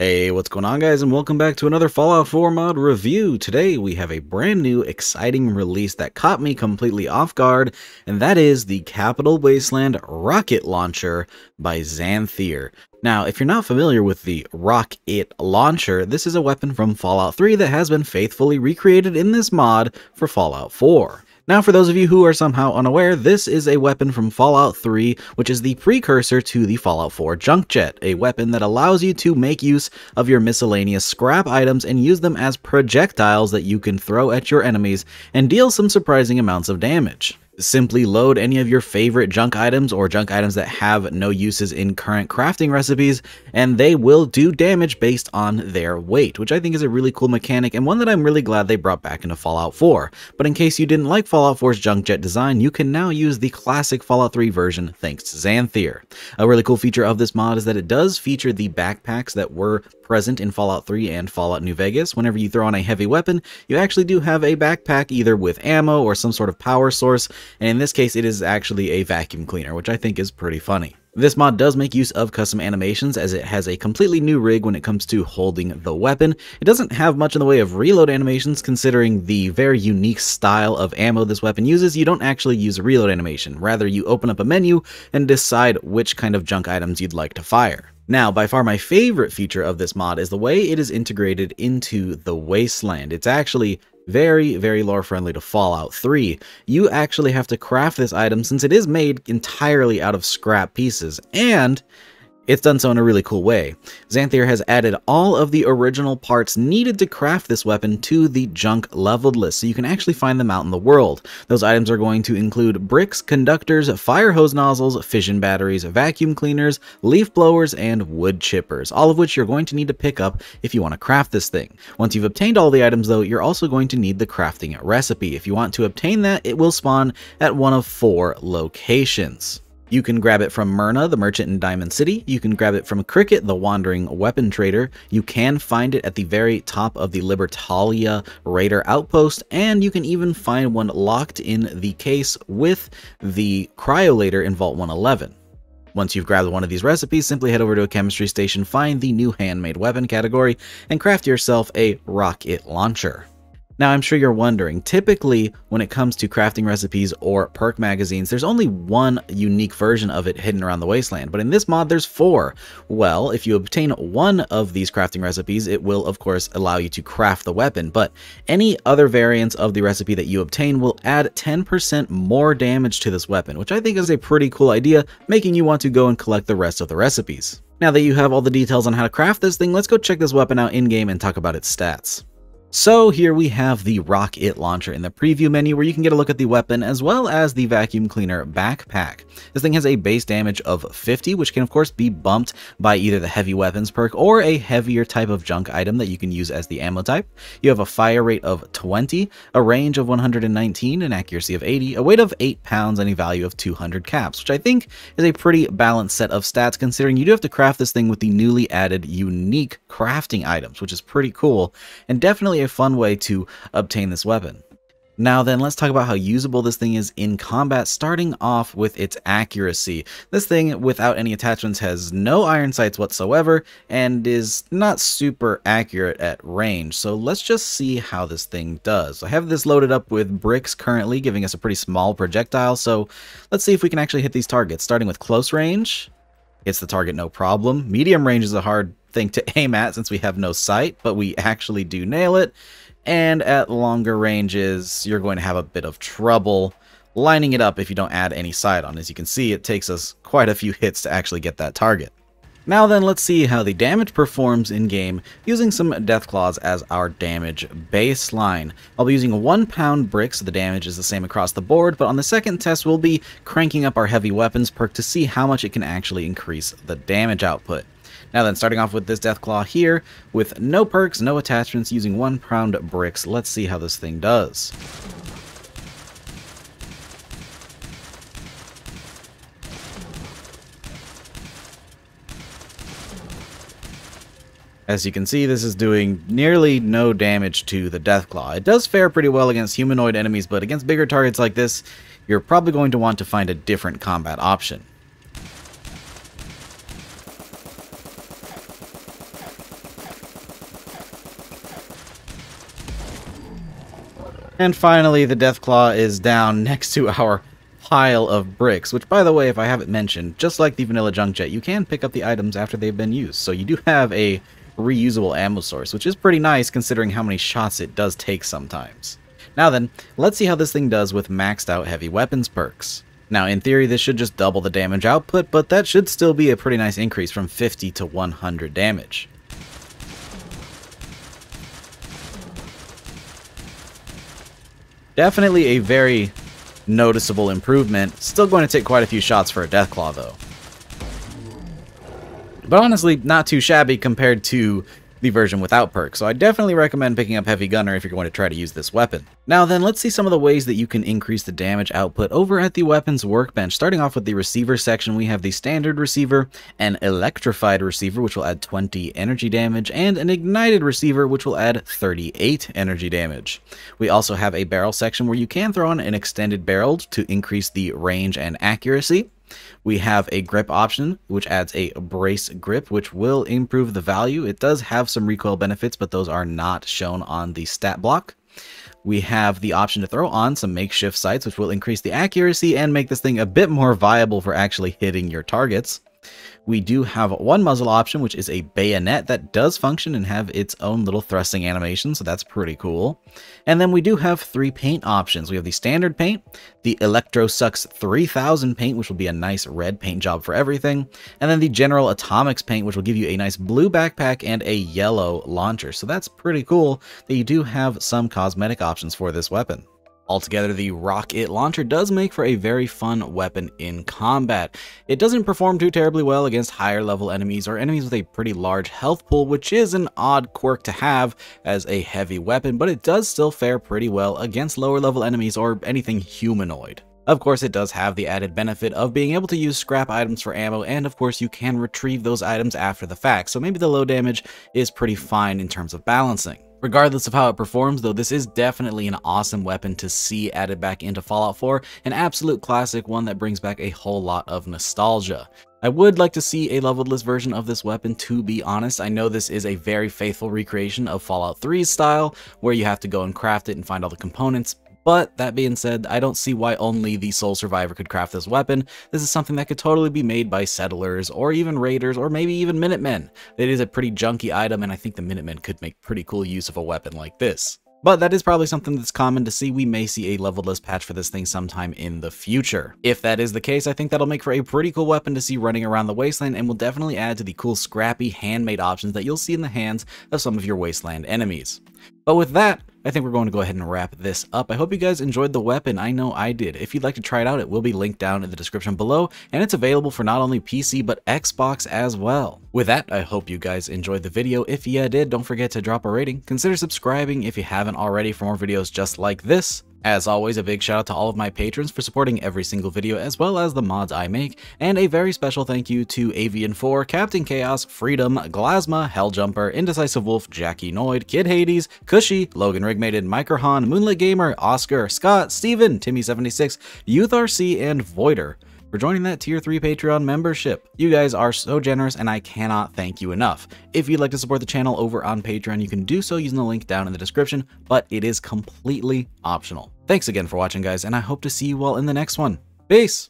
Hey, what's going on guys, and welcome back to another Fallout 4 mod review. Today we have a brand new exciting release that caught me completely off guard, and that is the Capital Wasteland Rocket Launcher by Xanthir. Now, if you're not familiar with the Rock-It Launcher, this is a weapon from Fallout 3 that has been faithfully recreated in this mod for Fallout 4. Now, for those of you who are somehow unaware, this is a weapon from Fallout 3, which is the precursor to the Fallout 4 Junk Jet, a weapon that allows you to make use of your miscellaneous scrap items and use them as projectiles that you can throw at your enemies and deal some surprising amounts of damage. Simply load any of your favorite junk items or junk items that have no uses in current crafting recipes, and they will do damage based on their weight, which I think is a really cool mechanic and one that I'm really glad they brought back into Fallout 4. But in case you didn't like Fallout 4's Junk Jet design, you can now use the classic Fallout 3 version thanks to Xanthir. A really cool feature of this mod is that it does feature the backpacks that were present in Fallout 3 and Fallout New Vegas. Whenever you throw on a heavy weapon, you actually do have a backpack either with ammo or some sort of power source, and in this case it is actually a vacuum cleaner, which I think is pretty funny. This mod does make use of custom animations as it has a completely new rig when it comes to holding the weapon. It doesn't have much in the way of reload animations considering the very unique style of ammo this weapon uses. You don't actually use a reload animation, rather you open up a menu and decide which kind of junk items you'd like to fire. Now, by far my favorite feature of this mod is the way it is integrated into the Wasteland. It's actually very, very lore friendly to Fallout 3. You actually have to craft this item since it is made entirely out of scrap pieces, and it's done so in a really cool way. Xanthir has added all of the original parts needed to craft this weapon to the junk leveled list, so you can actually find them out in the world. Those items are going to include bricks, conductors, fire hose nozzles, fission batteries, vacuum cleaners, leaf blowers, and wood chippers, all of which you're going to need to pick up if you want to craft this thing. Once you've obtained all the items though, you're also going to need the crafting recipe. If you want to obtain that, it will spawn at one of four locations. You can grab it from Myrna, the merchant in Diamond City. You can grab it from Cricket, the wandering weapon trader. You can find it at the very top of the Libertalia raider outpost, and you can even find one locked in the case with the cryolator in Vault 111. Once you've grabbed one of these recipes, simply head over to a chemistry station, find the new handmade weapon category, and craft yourself a rocket launcher. Now, I'm sure you're wondering, typically when it comes to crafting recipes or perk magazines, there's only one unique version of it hidden around the Wasteland, but in this mod there's four. Well, if you obtain one of these crafting recipes, it will of course allow you to craft the weapon, but any other variants of the recipe that you obtain will add 10% more damage to this weapon, which I think is a pretty cool idea, making you want to go and collect the rest of the recipes. Now that you have all the details on how to craft this thing, let's go check this weapon out in-game and talk about its stats. So here we have the Rock-It Launcher in the preview menu where you can get a look at the weapon as well as the vacuum cleaner backpack. This thing has a base damage of 50, which can of course be bumped by either the heavy weapons perk or a heavier type of junk item that you can use as the ammo type. You have a fire rate of 20, a range of 119, an accuracy of 80, a weight of 8 pounds, and a value of 200 caps, which I think is a pretty balanced set of stats considering you do have to craft this thing with the newly added unique crafting items, which is pretty cool and definitely a fun way to obtain this weapon. Now then, let's talk about how usable this thing is in combat, starting off with its accuracy. This thing, without any attachments, has no iron sights whatsoever and is not super accurate at range, so let's just see how this thing does. I have this loaded up with bricks currently, giving us a pretty small projectile, so let's see if we can actually hit these targets. Starting with close range, hits the target no problem. Medium range is a hard thing to aim at since we have no sight, but we actually do nail it. And at longer ranges, you're going to have a bit of trouble lining it up if you don't add any sight on. As you can see, it takes us quite a few hits to actually get that target. Now then, let's see how the damage performs in game using some Deathclaws as our damage baseline. I'll be using 1 pound brick, so the damage is the same across the board, but on the second test we'll be cranking up our heavy weapons perk to see how much it can actually increase the damage output. Now then, starting off with this Deathclaw here, with no perks, no attachments, using 1 pound bricks, let's see how this thing does. As you can see, this is doing nearly no damage to the Deathclaw. It does fare pretty well against humanoid enemies, but against bigger targets like this, you're probably going to want to find a different combat option. And finally, the Deathclaw is down next to our pile of bricks, which, by the way, if I haven't mentioned, just like the vanilla Junk Jet, you can pick up the items after they've been used. So you do have a reusable ammo source, which is pretty nice considering how many shots it does take sometimes. Now then, let's see how this thing does with maxed out heavy weapons perks. Now, in theory, this should just double the damage output, but that should still be a pretty nice increase from 50 to 100 damage. Definitely a very noticeable improvement. Still going to take quite a few shots for a Deathclaw, though. But honestly, not too shabby compared to the version without perks, so I definitely recommend picking up Heavy Gunner if you're going to try to use this weapon. Now then, let's see some of the ways that you can increase the damage output over at the weapons workbench. Starting off with the receiver section, we have the standard receiver, an electrified receiver, which will add 20 energy damage, and an ignited receiver, which will add 38 energy damage. We also have a barrel section where you can throw on an extended barrel to increase the range and accuracy. We have a grip option, which adds a brace grip, which will improve the value. It does have some recoil benefits, but those are not shown on the stat block. We have the option to throw on some makeshift sights, which will increase the accuracy and make this thing a bit more viable for actually hitting your targets. We do have one muzzle option, which is a bayonet that does function and have its own little thrusting animation, so that's pretty cool. And then we do have three paint options. We have the standard paint, the Electro Sucks 3000 paint, which will be a nice red paint job for everything, and then the General Atomics paint, which will give you a nice blue backpack and a yellow launcher. So that's pretty cool that you do have some cosmetic options for this weapon. Altogether, the Rock-It Launcher does make for a very fun weapon in combat. It doesn't perform too terribly well against higher level enemies or enemies with a pretty large health pool, which is an odd quirk to have as a heavy weapon, but it does still fare pretty well against lower level enemies or anything humanoid. Of course, it does have the added benefit of being able to use scrap items for ammo, and of course you can retrieve those items after the fact, so maybe the low damage is pretty fine in terms of balancing. Regardless of how it performs, though, this is definitely an awesome weapon to see added back into Fallout 4, an absolute classic, one that brings back a whole lot of nostalgia. I would like to see a leveled-less version of this weapon, to be honest. I know this is a very faithful recreation of Fallout 3's style, where you have to go and craft it and find all the components. But that being said, I don't see why only the Sole Survivor could craft this weapon. This is something that could totally be made by settlers or even raiders or maybe even Minutemen. It is a pretty junky item, and I think the Minutemen could make pretty cool use of a weapon like this. But that is probably something that's common to see. We may see a leveled-less patch for this thing sometime in the future. If that is the case, I think that'll make for a pretty cool weapon to see running around the wasteland, and will definitely add to the cool scrappy handmade options that you'll see in the hands of some of your wasteland enemies. But with that, I think we're going to go ahead and wrap this up. I hope you guys enjoyed the weapon. I know I did. If you'd like to try it out, it will be linked down in the description below, and it's available for not only PC, but Xbox as well. With that, I hope you guys enjoyed the video. If you did, don't forget to drop a rating. Consider subscribing if you haven't already for more videos just like this. As always, a big shout out to all of my patrons for supporting every single video as well as the mods I make, and a very special thank you to Avian4, Captain Chaos, Freedom, Glasma, Helljumper, Indecisive Wolf, Jackie Noid, Kid Hades, Cushy, Logan Rigmaiden, Microhan, Moonlit Gamer, Oscar, Scott, Steven, Timmy76, YouthRC, and Voider for joining that tier 3 Patreon membership. You guys are so generous, and I cannot thank you enough. If you'd like to support the channel over on Patreon, you can do so using the link down in the description, but it is completely optional. Thanks again for watching, guys, and I hope to see you all in the next one. Peace!